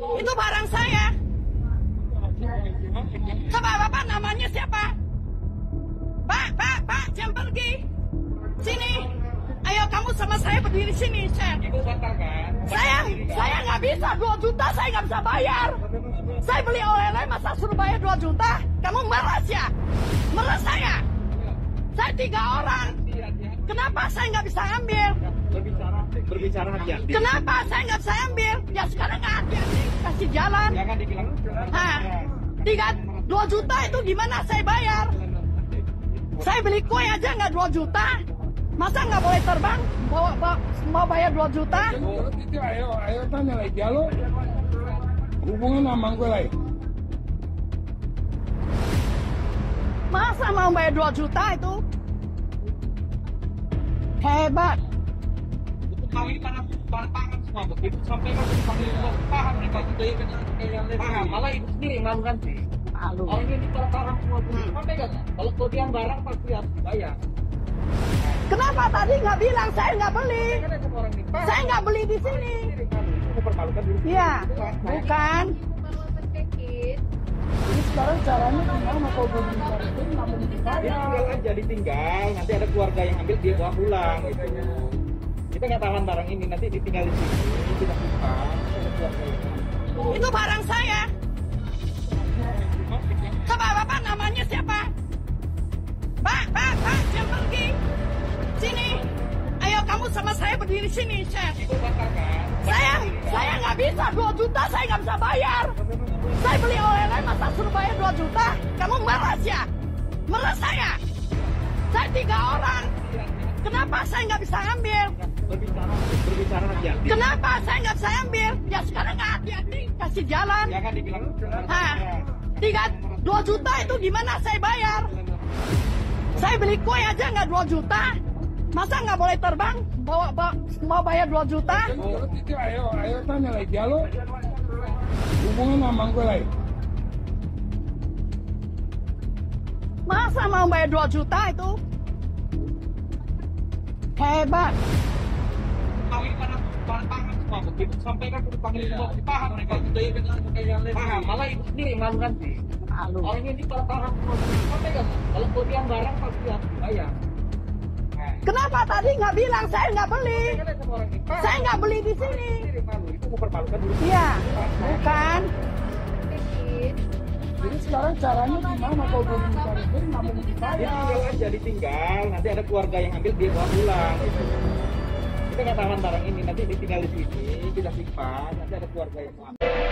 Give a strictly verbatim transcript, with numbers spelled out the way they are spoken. Itu barang saya. Coba bapak namanya siapa? Pak, pak, pak, jangan pergi. Sini. Ayo kamu sama saya berdiri sini, Cek. Saya, saya nggak bisa, dua juta saya nggak bisa bayar. Saya beli oleh-oleh masa suruh bayar dua juta? Kamu meres ya? Meres saya? Saya tiga orang. Kenapa saya nggak bisa ambil? Berbicara, berbicara hati-hati. Kenapa saya nggak bisa ambil? Ya sekarang nggak hati-hati, kasih jalan. Hah? Tiga, dua juta itu gimana saya bayar? Saya beli kue aja nggak dua juta? Masa nggak boleh terbang? Bawa, bawa, mau bayar dua juta? Ayo, ayo tanya lagi. Halo? Hubungan sama gue lagi. Masa mau bayar dua juta itu? Hebat. Itu kali tanah pangan semua begitu sampai kan dipanggil paham nih kalau itu yang paham malah itu sendiri malu kan sih. Malu. Orang ini barang semua begitu sampai kan kalau kau yang barang pasti harus dibayar. Kenapa tadi nggak bilang saya nggak beli? Saya nggak beli di sini. Iya, bukan. Sekarang caranya gimana kalau belum dikaritin, namun dibayar? Tinggal aja, ditinggal, nanti ada keluarga yang ambil, dia bawa pulang gitu. Kita nggak tahan barang ini, nanti ditinggal di sini, kita simpan, ada keluarga yang ambil. Itu barang saya. Coba bapak namanya siapa? Pak, pak, pak, jangan pergi. Sini. Ayo kamu sama saya berdiri sini, Chef. Saya, saya nggak bisa, dua juta saya nggak bisa bayar. Saya beli oleh-oleh masa suruh bayar dua juta? Kamu meres ya? Meres saya? Saya tiga orang. Kenapa saya nggak bisa ambil? Berbicara, berbicara hati-hati. Kenapa saya nggak bisa ambil? Ya sekarang nggak hati-hati, kasih jalan. Hah? Tiga, dua juta itu gimana saya bayar? Saya beli kue aja nggak dua juta? Masa nggak boleh terbang? Bawa, bawa, mau bayar dua juta? Ayo, ayo tanya lagi. Halo? Hubungan sama gue lagi. Masa mau bayar dua juta itu? Hebat. Sampai kan dipanggil paham mereka gitu ya. Paham, malah itu sendiri malu kan sih. Malu. Orang ini kalau tarang sampai kan kalau kau yang barang pasti harus dibayar. Kenapa tadi nggak bilang saya nggak beli? Saya nggak beli di sini. Iya, bukan. Jadi sekarang caranya gimana kalau belum dikaritin, namun dibayar? Tinggal aja, ditinggal, nanti ada keluarga yang ambil, dia bawa pulang gitu. Kita nggak tahan barang ini, nanti ditinggal di sini, kita simpan, nanti ada keluarga yang ambil.